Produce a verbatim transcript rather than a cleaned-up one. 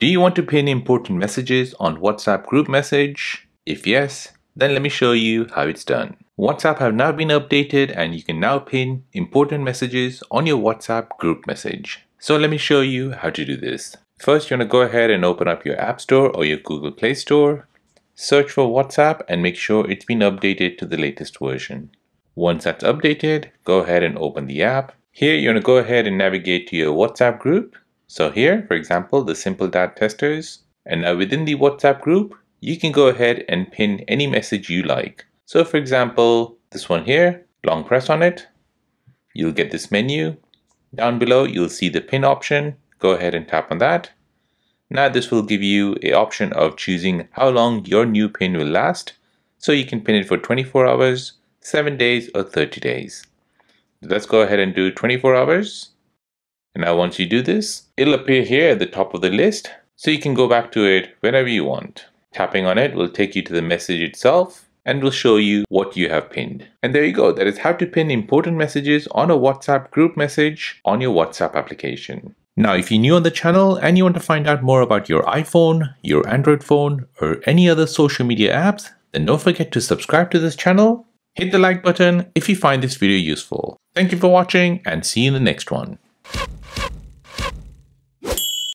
Do you want to pin important messages on WhatsApp group message? If yes, then let me show you how it's done. WhatsApp have now been updated and you can now pin important messages on your WhatsApp group message. So let me show you how to do this. First, you want to go ahead and open up your App Store or your Google Play Store. Search for WhatsApp and make sure it's been updated to the latest version. Once that's updated, go ahead and open the app. Here, you want to go ahead and navigate to your WhatsApp group. So here, for example, the Simple Dad Testers. And now within the WhatsApp group, you can go ahead and pin any message you like. So for example, this one here, long press on it. You'll get this menu. Down below, you'll see the pin option. Go ahead and tap on that. Now this will give you an option of choosing how long your new pin will last. So you can pin it for twenty-four hours, seven days or thirty days. Let's go ahead and do twenty-four hours. And now once you do this, it'll appear here at the top of the list. So you can go back to it whenever you want. Tapping on it will take you to the message itself and will show you what you have pinned. And there you go. That is how to pin important messages on a WhatsApp group message on your WhatsApp application. Now, if you're new on the channel and you want to find out more about your iPhone, your Android phone, or any other social media apps, then don't forget to subscribe to this channel. Hit the like button if you find this video useful. Thank you for watching and see you in the next one.